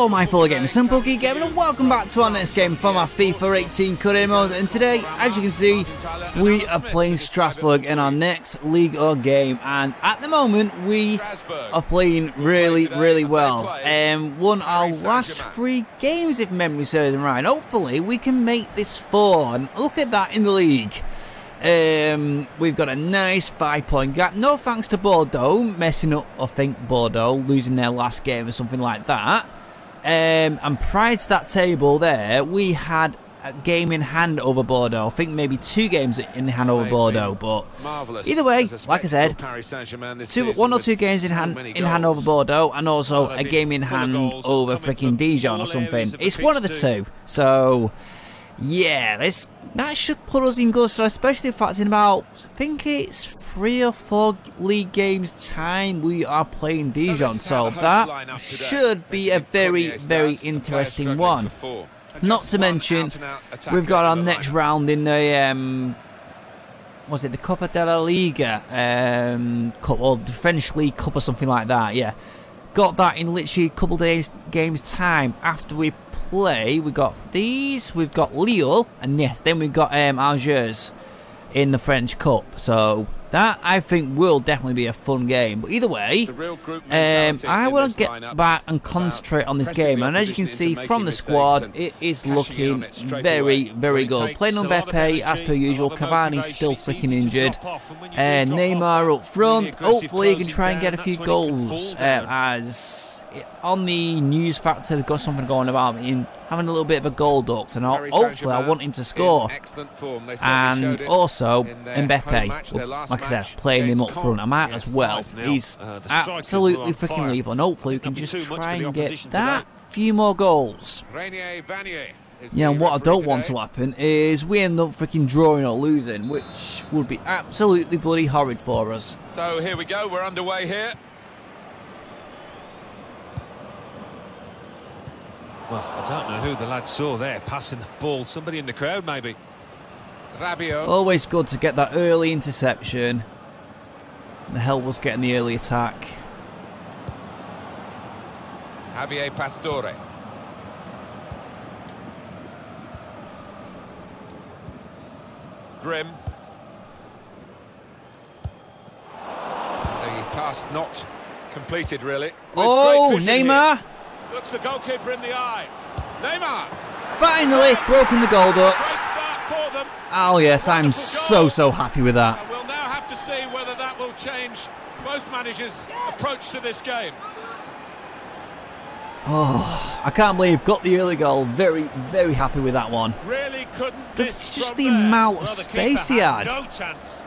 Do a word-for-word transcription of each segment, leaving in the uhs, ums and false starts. Hello my fellow gamers, Simple Geek Gaming, and welcome back to our next game from our FIFA eighteen career mode. And today, as you can see, we are playing Strasbourg in our next league or game, and at the moment we are playing really, really well. Um, won our last three games if memory serves me right. Hopefully we can make this four, and look at that in the league. Um, we've got a nice five-point gap. No thanks to Bordeaux messing up. I think Bordeaux losing their last game or something like that. Um, and prior to that table, there we had a game in hand over Bordeaux. I think maybe two games in hand over Bordeaux. But either way, like I said, two, one or two games in hand in hand over Bordeaux, and also a game in hand over freaking Dijon or something. It's one of the two. So yeah, this. That should put us in good stead, especially if that's in about, I think it's three or four league games time we are playing Dijon, so that should be a very, very interesting one. Not to mention, we've got our next round in the, um, was it the Copa de la Liga, um, Cup, or the French League Cup or something like that, yeah. Got that in literally a couple days games time after we play. We got these, we've got Lille, and yes, then we've got um, Algiers in the French Cup. So that I think will definitely be a fun game. But either way, um, I want to get back and concentrate on this game. And as you can see from the squad, it is looking very, very good. Playing Mbappe as per usual. Cavani still freaking injured. And uh, Neymar up front. Hopefully, he can try and get a few goals. Uh, as on the news factor, they've got something going about in having a little bit of a goal duct, and I'll, hopefully I want him to score. And also Mbappe, like I said, playing him up front. I might as well. He's absolutely freaking lethal, and hopefully we can just try and get that few more goals. Yeah, and what I don't want to happen is we end up freaking drawing or losing, which would be absolutely bloody horrid for us. So here we go. We're underway here. Well, I don't know who the lad saw there passing the ball. Somebody in the crowd, maybe. Rabiot. Always good to get that early interception. The hell was getting the early attack. Javier Pastore. Grim. The pass not completed, really. Oh, Neymar! Here. Looks the goalkeeper in the eye. Neymar! Finally broken the goal ducts. Oh yes, I'm so, so happy with that. And we'll now have to see whether that will change both managers' approach to this game. Oh, I can't believe got the early goal. Very, very happy with that one. Really couldn't. That's just the amount of space he had. No chance.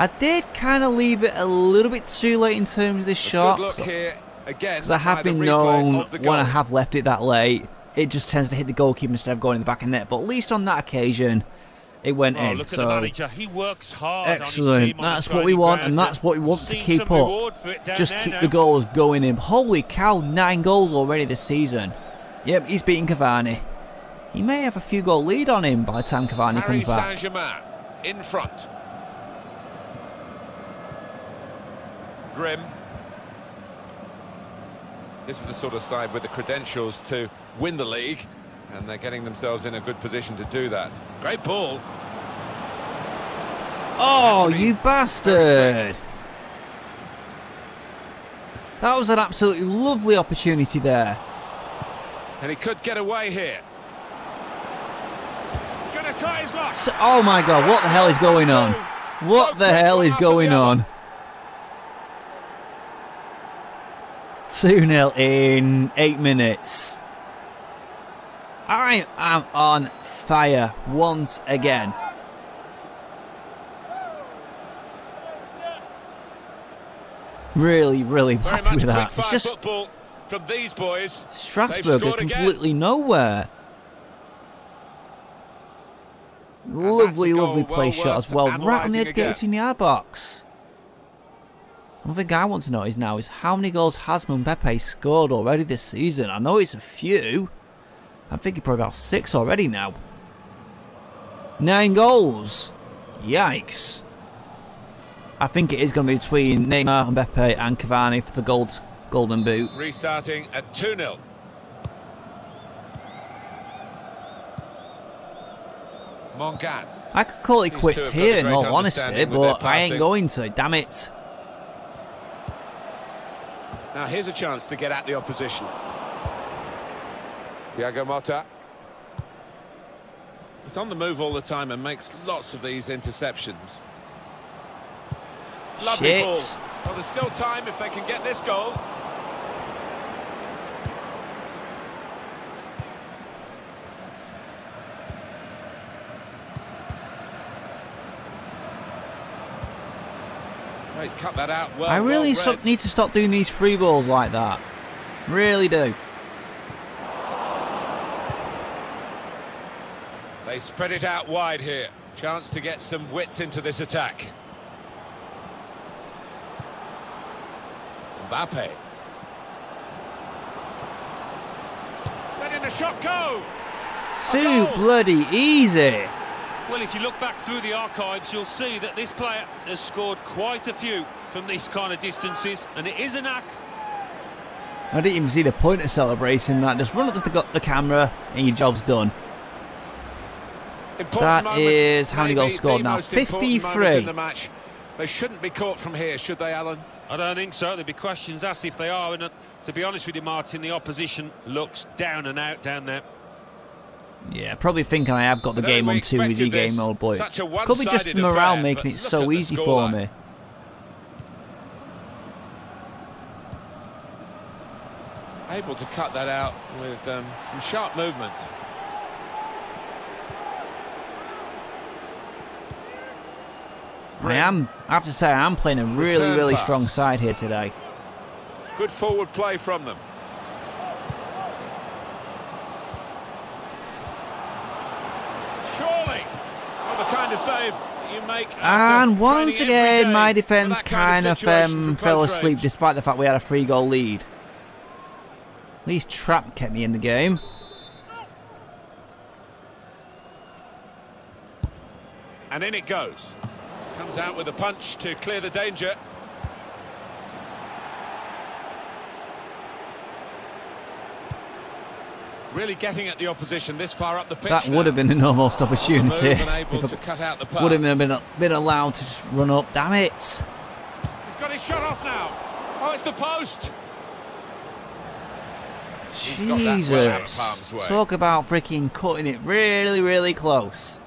I did kind of leave it a little bit too late in terms of this shot. Good luck here. Because I have been known when I have left it that late, it just tends to hit the goalkeeper instead of going in the back of net. But at least on that occasion, it went oh, in. Look so at the manager. He works hard. Excellent. On that's what we want, and that's what we want to keep up. Just there, keep now. The goals going in. Holy cow! Nine goals already this season. Yep, he's beating Cavani. He may have a few goal lead on him by the time Cavani Paris comes back. Saint-Germain in front. Grim. This is the sort of side with the credentials to win the league, and they're getting themselves in a good position to do that. Great ball. Oh, you bastard. That was an absolutely lovely opportunity there. And he could get away here. Gonna try his luck. So, oh my God, what the hell is going on? What the hell is going on? two nil in eight minutes. I am on fire once again. Really, really happy with that. It's just from these boys. Strasbourg are completely nowhere. Lovely, lovely play shot as well. Right on the edge of the eighteen yard box. One thing I want to know is now is how many goals has Mbappe scored already this season? I know it's a few. I'm thinking probably about six already now. Nine goals. Yikes. I think it is going to be between Neymar, Mbappe and Cavani for the gold, golden boot. Restarting at two nil. I could call it quits here in all honesty, but I ain't going to, damn it. Now here's a chance to get at the opposition. Thiago Motta. He's on the move all the time and makes lots of these interceptions. Lovely Shit. Ball. Well, there's still time if they can get this goal. Well, he's cut that out well. I really well need to stop doing these free balls like that. Really do. They spread it out wide here. Chance to get some width into this attack. Mbappe. Where did the shot go? Too bloody easy. Well, if you look back through the archives, you'll see that this player has scored quite a few from these kind of distances, and it is a knack. I didn't even see the point of celebrating that. Just run up to the, the camera and your job's done. Important that is how many goals scored now? fifty-three. In the match. They shouldn't be caught from here, should they, Alan? I don't think so. There'll be questions asked if they are. And uh, to be honest with you, Martin, the opposition looks down and out down there. Yeah, probably thinking I have got the no, game on two D game, old boy. Could be just morale affair, making it so easy for me. Able to cut that out with um, some sharp movement. I am, I have to say, I am playing a really, really strong side here today. Good forward play from them. Surely, well, the kind of save you make. And once again, my defence kind of um, fell asleep, despite the fact we had a three-goal lead. At least Trapp kept me in the game. And in it goes. Comes out with a punch to clear the danger. Really getting at the opposition this far up the pitch. That would have been an almost opportunity. If I would have been, been allowed to just run up. Damn it! He's got his shot off now. Oh, it's the post. Jesus! Talk about freaking cutting it really, really close.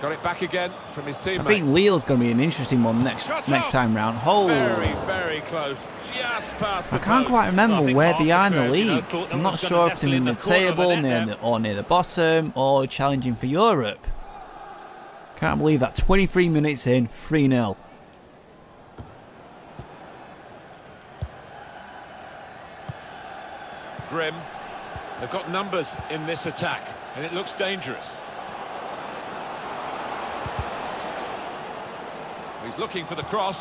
Got it back again from his teammate. I think Lille's going to be an interesting one next next time round. Oh, very, very close. Just past the I can't post. quite remember well, where they are in the league. You know, I'm not sure if they're in the, the table near the, or near the bottom or challenging for Europe. Can't believe that. twenty-three minutes in, three nil. Grim. They've got numbers in this attack, and it looks dangerous. He's looking for the cross.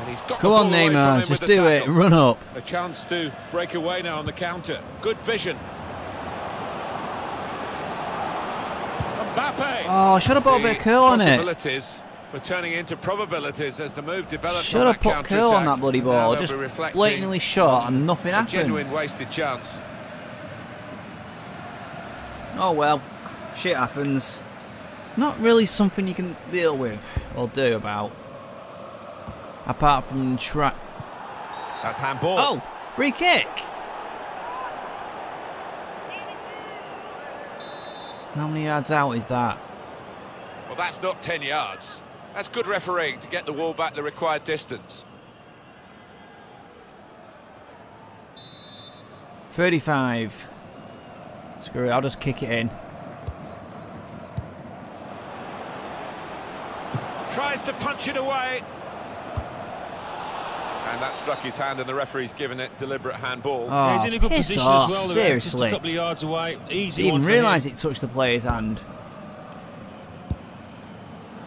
And he's got Come on, Neymar, just do it. Run up. A chance to break away now on the counter. Good vision. Mbappe. Oh, should have put a bit of curl on it. We're turning into probabilities as the move develops. Should have put curl on that bloody ball. Just blatantly shot and nothing happened. Genuine wasted chance. Oh well, shit happens. It's not really something you can deal with or do about. Apart from track. That's handball. Oh, free kick. How many yards out is that? Well, that's not ten yards. That's good refereeing to get the wall back the required distance. thirty-five. Screw it, I'll just kick it in. Tries to punch it away. And that struck his hand and the referee's given it deliberate handball. Oh, he's in a good position off. as well. Seriously. Just a couple of yards away. Easy Didn't even realise it touched the player's hand.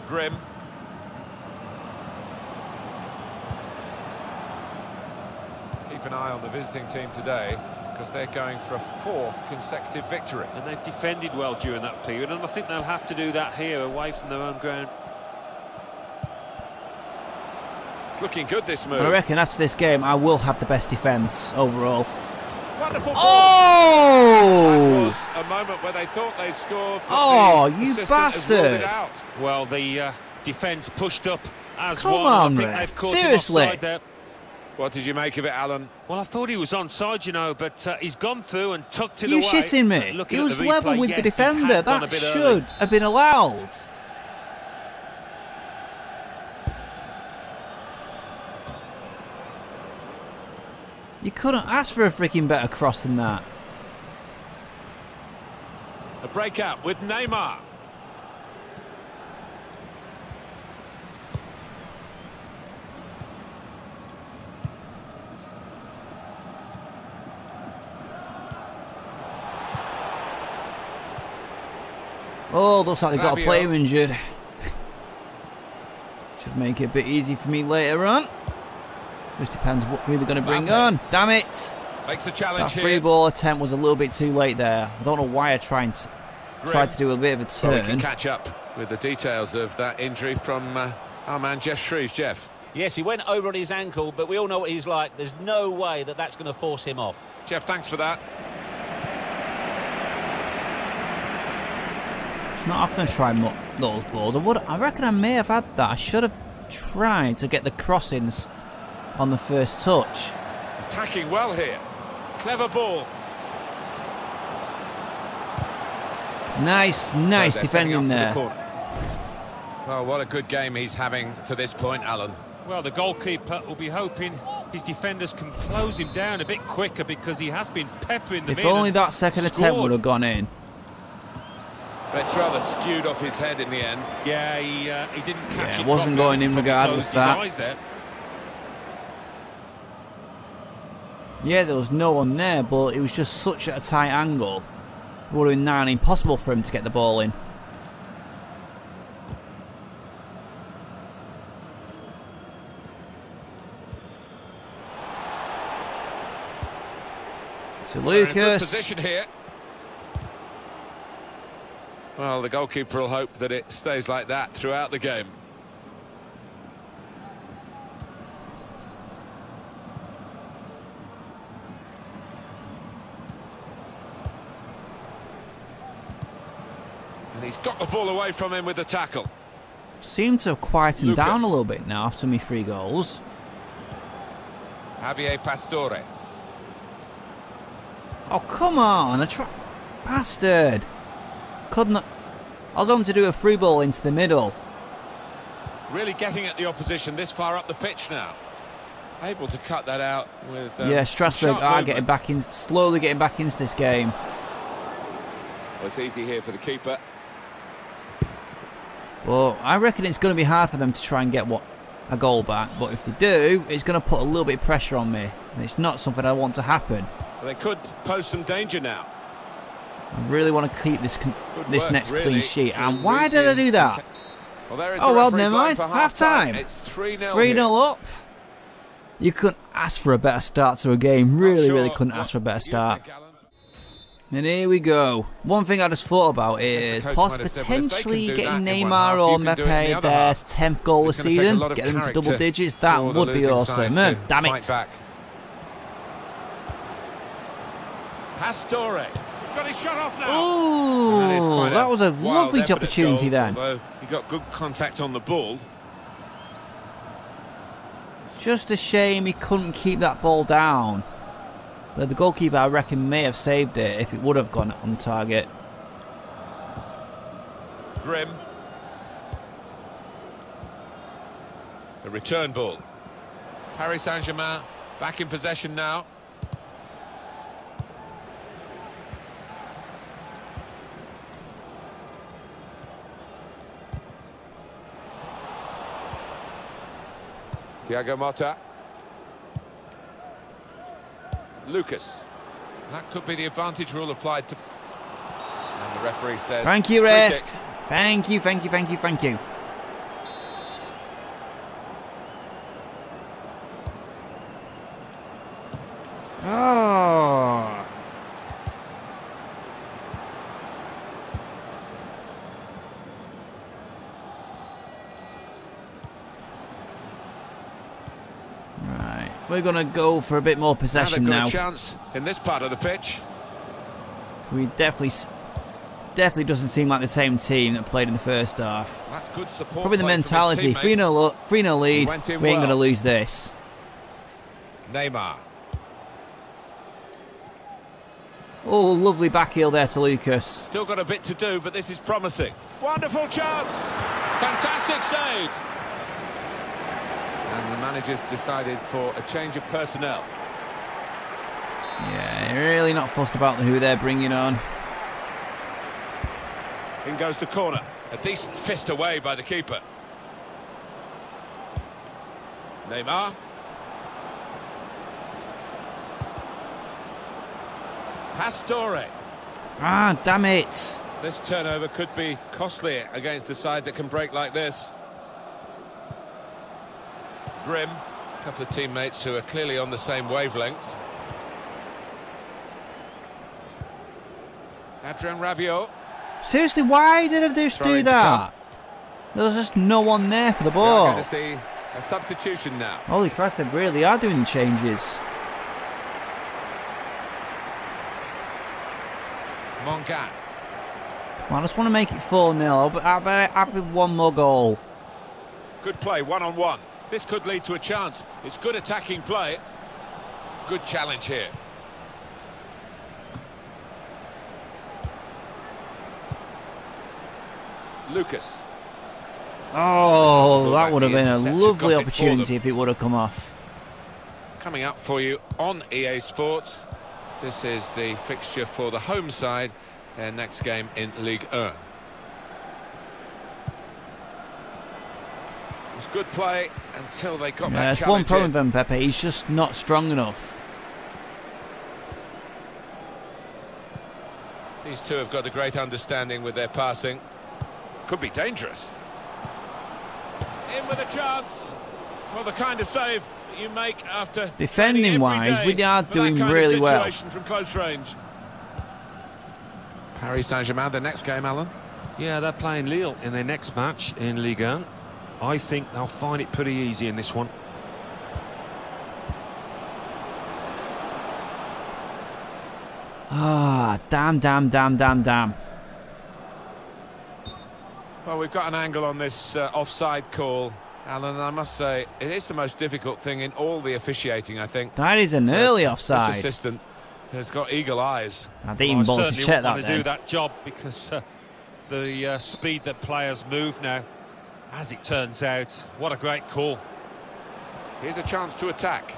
Grim. Keep an eye on the visiting team today, because they're going for a fourth consecutive victory. And they've defended well during that period, and I think they'll have to do that here, away from their own ground. It's looking good, this move. But I reckon after this game, I will have the best defence overall. Wonderful oh! That was a moment where they thought they scored. Oh, you bastard! Well, the uh, defence pushed up as well. Come on, Rick. Seriously. What did you make of it, Alan? Well, I thought he was onside, you know, but uh, he's gone through and tucked it you away. You shitting me? He was level with yes, the defender. That should early. have been allowed. You couldn't ask for a freaking better cross than that. A breakout with Neymar. Oh, looks like they've got a player injured. Should make it a bit easy for me later on. Just depends what, who they're going to bring on. Damn it! Makes the challenge. That free ball attempt was a little bit too late there. I don't know why I tried to, tried to do a bit of a turn. Well, we can catch up with the details of that injury from uh, our man Jeff Shreves. Jeff. Yes, he went over on his ankle, but we all know what he's like. There's no way that that's going to force him off. Jeff, thanks for that. It's not often I try those balls. I would. I reckon I may have had that. I should have tried to get the crossings on the first touch. Attacking well here. Clever ball. Nice, nice so defending there. The well, what a good game he's having to this point, Alan. Well, the goalkeeper will be hoping his defenders can close him down a bit quicker because he has been peppering them in. If only that second scored. attempt would have gone in. But it's rather skewed off his head in the end. Yeah, he, uh, he didn't catch yeah, it. It wasn't going in regardless that. There. Yeah, there was no one there, but it was just such at a tight angle. It would have been nine impossible for him to get the ball in. So Lucas. Well, the goalkeeper will hope that it stays like that throughout the game. And he's got the ball away from him with the tackle. Seems to have quietened Lucas. down a little bit now after me three goals. Javier Pastore. Oh, come on. A tra bastard. Couldn't I was hoping to do a free ball into the middle. Really getting at the opposition this far up the pitch now. Able to cut that out with um, yeah, Strasbourg are getting back in, slowly getting back into this game. Well, it's easy here for the keeper. Well, I reckon it's going to be hard for them to try and get what a goal back, but if they do, it's going to put a little bit of pressure on me, and it's not something I want to happen. Well, they could pose some danger now. I really want to keep this con Good this work, next really. clean sheet. Some and why did I do that? Well, there is oh, well, never mind. Half time. three nil up. You couldn't ask for a better start to a game. Really, sure really couldn't ask for a better start. Think, and here we go. One thing I just thought about is potentially getting Neymar or Mbappe their tenth goal this season. Get them to double digits. That would be awesome. Man, damn it. Pastore. Got his shot off now. Ooh, that, that was a lovely opportunity goal, then. He got good contact on the ball. Just a shame he couldn't keep that ball down. Though the goalkeeper, I reckon, may have saved it if it would have gone on target. Grim. The return ball. Paris Saint-Germain back in possession now. Thiago Motta. Lucas. That could be the advantage rule applied to. And the referee says. Thank you, ref. Thank you, thank you, thank you, thank you. Oh. We're going to go for a bit more possession now. They've got a chance in this part of the pitch. We definitely, definitely doesn't seem like the same team that played in the first half. That's good support. Probably the mentality. three nil lead. We ain't well. going to lose this. Neymar. Oh, lovely back heel there to Lucas. Still got a bit to do, but this is promising. Wonderful chance. Fantastic save. And the manager's decided for a change of personnel. Yeah, really not fussed about who they're bringing on. In goes the corner. A decent fist away by the keeper. Neymar. Pastore. Ah, damn it. This turnover could be costly against a side that can break like this. Grim. A couple of teammates who are clearly on the same wavelength. Adrian Rabiot. Seriously, why did I just do that? There was just no one there for the ball. We're going to see a substitution now. Holy Christ, they really are doing changes. Mongan. Come on, I just want to make it four nil, but I'll be happy with one more goal. Good play, one-on-one. This could lead to a chance. It's good attacking play. Good challenge here. Lucas. Oh, that would have been a lovely opportunity if it would have come off. Coming up for you on E A Sports. This is the fixture for the home side, their next game in Ligue one. It's good play until they got yeah, that challenge. There's one problem with Mbappe, he's just not strong enough. These two have got a great understanding with their passing. Could be dangerous. In with a chance. Well, the kind of save that you make after defending wise, we are doing really well from close range. Paris Saint-Germain, the next game, Alan. Yeah, they're playing Lille in their next match in Ligue one. I think they'll find it pretty easy in this one. Ah, damn, damn, damn, damn, damn. Well, we've got an angle on this uh, offside call, Alan, and I must say, it is the most difficult thing in all the officiating, I think. That is an early this, offside. This assistant has got eagle eyes. I didn't even bother to check that, to do that job because uh, the uh, speed that players move now, as it turns out, what a great call. Here's a chance to attack.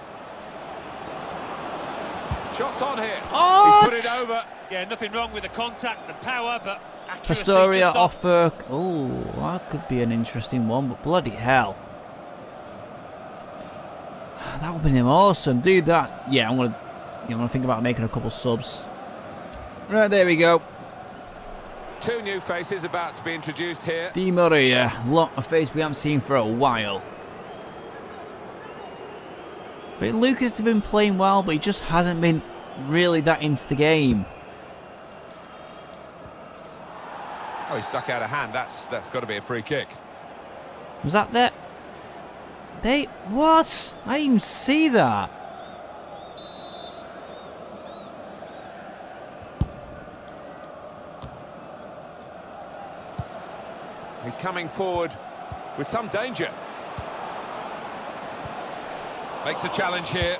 Shots on here. Oh! He's put it over. Yeah, nothing wrong with the contact, the power, but... Pastore off for... Oh, that could be an interesting one, but bloody hell. That would have been awesome. Do that. Yeah, I'm going to I'm gonna think about making a couple subs. Right, there we go. Two new faces about to be introduced here. Di Maria, lot of face we haven't seen for a while. But Lucas has been playing well, but he just hasn't been really that into the game. Oh, he stuck out a hand. That's that's got to be a free kick. Was that there? They what? I didn't even see that. He's coming forward with some danger. Makes a challenge here.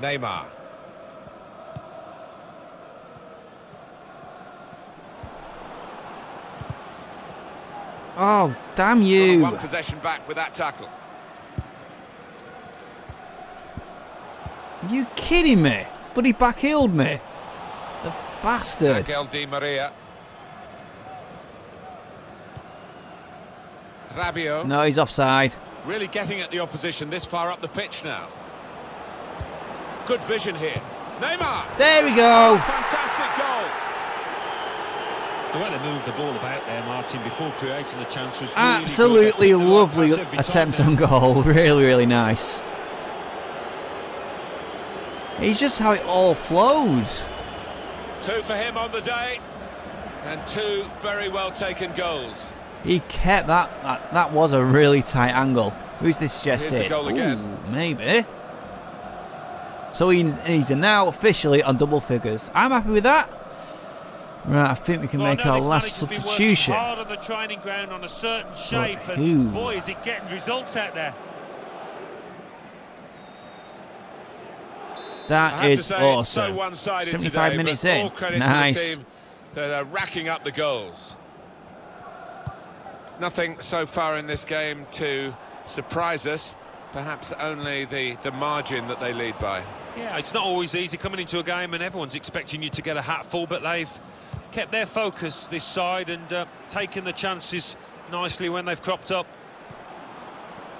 Neymar. Oh, damn you. One possession back with that tackle. You kidding me? But he back-heeled me. The bastard. Angel Di Maria. Rabiot. No, he's offside. Really getting at the opposition this far up the pitch now. Good vision here. Neymar. There we go. Fantastic goal. The way they moved the ball about there, Martin, before creating the chance was absolutely lovely attempt on goal. Really, really nice. It's just how it all flows. Two for him on the day, and two very well taken goals. He kept that. That, that was a really tight angle. Who's this suggested? Maybe. So he's, he's now officially on double figures. I'm happy with that. Right, I think we can make our last substitution. Hard on the training ground on a certain shape, and boy, is it getting results out there. That is awesome. seventy-five minutes in. Nice. They're racking up the goals. Nothing so far in this game to surprise us. Perhaps only the, the margin that they lead by. Yeah, it's not always easy coming into a game and everyone's expecting you to get a hatful, but they've kept their focus this side and uh, taken the chances nicely when they've cropped up.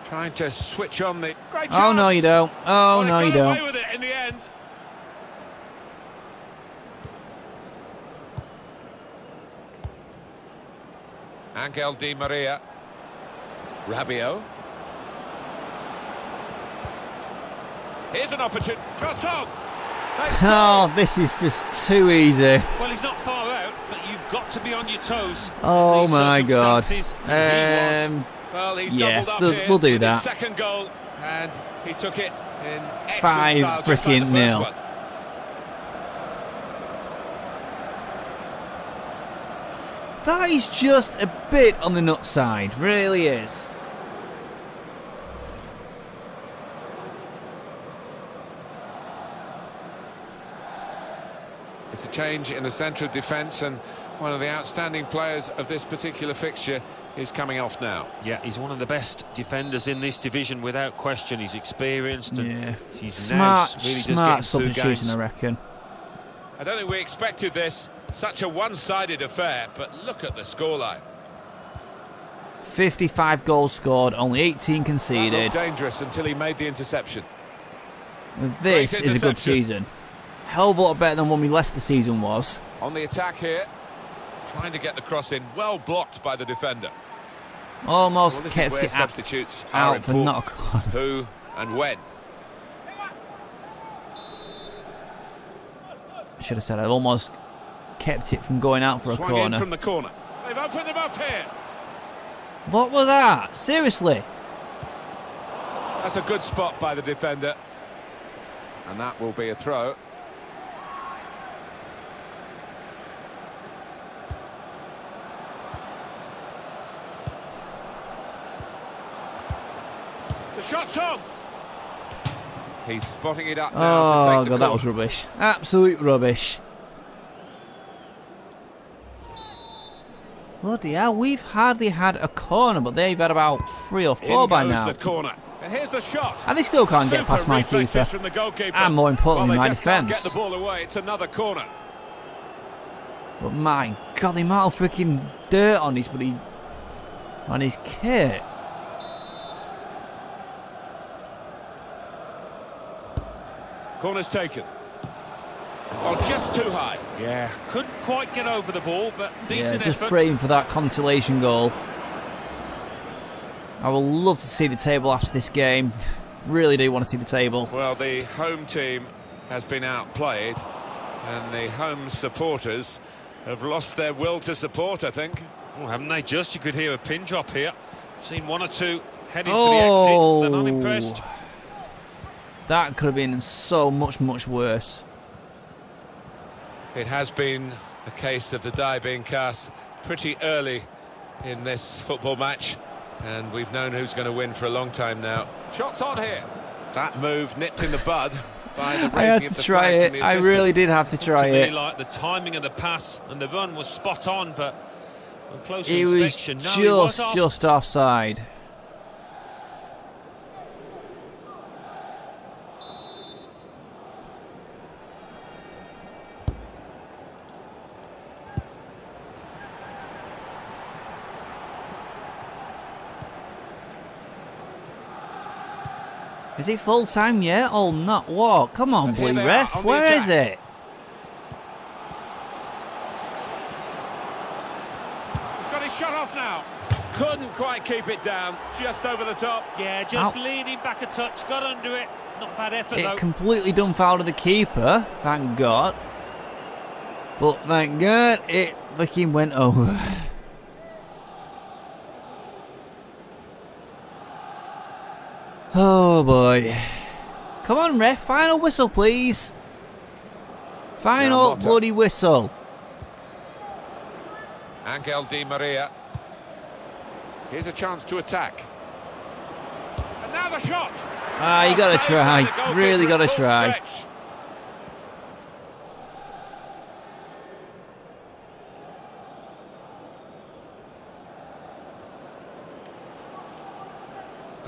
Trying to switch on the... Great chance. Oh, no, you don't. Oh, well, no, you don't. Away with it in the end. Angel Di Maria. Rabiot. Here's an opportunity. Oh, this is just too easy. Well, he's not far out, but you've got to be on your toes. Oh my God. Um, well, he's yeah, up th here we'll do that. Second goal, and he took it in five style, freaking like nil. One. That is just a bit on the nut side, really is. It's a change in the centre of defence, and one of the outstanding players of this particular fixture is coming off now. Yeah, he's one of the best defenders in this division, without question. He's experienced. And yeah, he's smart, now really smart substitution, I reckon. I don't think we expected this. Such a one-sided affair, but look at the scoreline. fifty-five goals scored, only eighteen conceded. That looked dangerous until he made the interception. This is a good season. Hell of a lot better than when we left the season was. On the attack here, trying to get the cross in, well blocked by the defender. Almost well, kept it substitutes out, out for not a corner. Who and when? I should have said I almost kept it from going out for Swung a corner. In from the corner. They've opened them up here. What was that? Seriously? That's a good spot by the defender, and that will be a throw. Shot's on. He's spotting it up now. Oh, to take God, the that was rubbish. Absolute rubbish. Bloody hell, we've hardly had a corner, but they've had about three or four in by now. The corner. And here's the shot. And they still can't Super get past my keeper. From the goalkeeper. And more importantly, well, my defence. Get the ball away. It's another corner. But my God, the amount of freaking dirt on his bloody on his kit. Corner's taken. Well, just too high. Yeah. Couldn't quite get over the ball, but decent yeah, just effort. Praying for that consolation goal. I would love to see the table after this game. Really do want to see the table. Well, the home team has been outplayed, and the home supporters have lost their will to support, I think. Oh, haven't they just? You could hear a pin drop here. Seen one or two heading oh. for the exits. They're not impressed. That could have been so much, much worse. It has been a case of the die being cast pretty early in this football match, and we've known who's going to win for a long time now. Shots on here. That move nipped in the bud. By the I had to the try it. I really did have to try to it. Me, like, the timing of the pass and the run was spot on, but on close it inspection, was just, no, was off. just offside. Is it full time yet or not? What? Come on, blue ref. On Where is it? He's got his shot off now. Couldn't quite keep it down. Just over the top. Yeah, just Ow. leaning back a touch. Got under it. Not bad effort, it though. It completely done foul to the keeper. Thank God. But thank God it fucking went over. Oh boy. Come on, ref. Final whistle, please. Final bloody whistle. Angel Di Maria. Here's a chance to attack. Another shot. Ah, you gotta try. Really gotta try.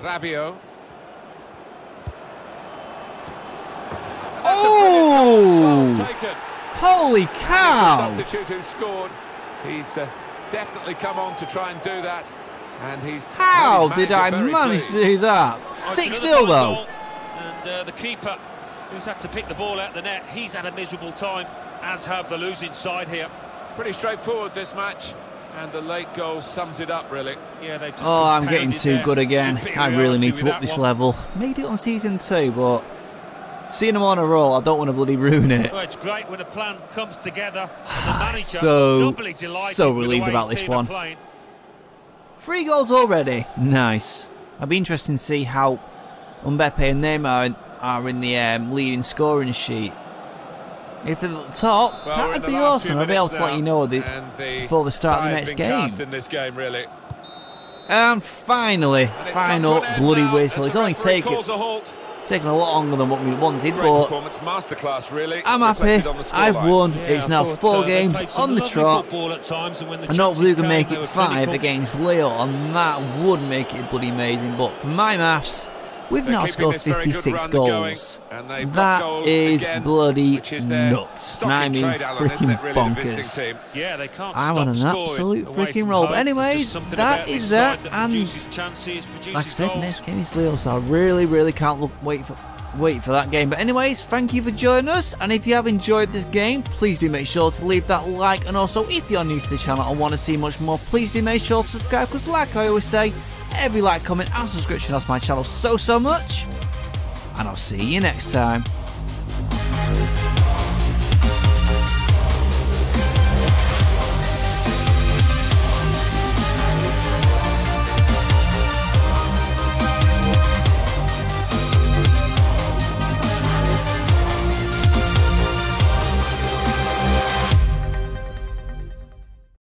Rabiot. Oh! Holy cow! The substitute who scored. He's uh, definitely come on to try and do that. And he's How did I manage to do that? six nil though. And uh, the keeper who's had to pick the ball out of the net, he's had a miserable time, as have the losing side here. Pretty straightforward this match. And the late goal sums it up, really. Yeah, they just oh, I'm getting too there. good again. I really need to up this one. level. Made it on season two, but seeing them on a roll, I don't want to bloody ruin it. Well, it's great when a plan comes together. And the manager so, so relieved about this one. Three goals already. Nice. I'd be interested to see how Mbappe and Neymar are in the um, leading scoring sheet. If at the top, well, that'd be awesome. I'll be able to now, let you know the, the before the start of the next game. In this game really. And finally, and final bloody now. whistle. It's only taken a taken a lot longer than what we wanted, but really. I'm happy. I've line. won. Yeah, it's now four so. games on the trot, at times, and, when the and hopefully we can make it five against Lille, and that would make it bloody amazing. But for my maths, We've They're now scored fifty-six goals. Going, that goals is again, bloody is nuts. And I mean trade, Alan, freaking really bonkers. Yeah, they can't I want an absolute freaking roll. But anyways, that is that. that and chances, like I said, goals. next game is Lille, so I really, really can't look, wait for wait for that game. But anyways, thank you for joining us. And if you have enjoyed this game, please do make sure to leave that like. And also, if you are new to the channel and want to see much more, please do make sure to subscribe. Because like I always say, every like, comment and subscription helps my channel so so much, and I'll see you next time.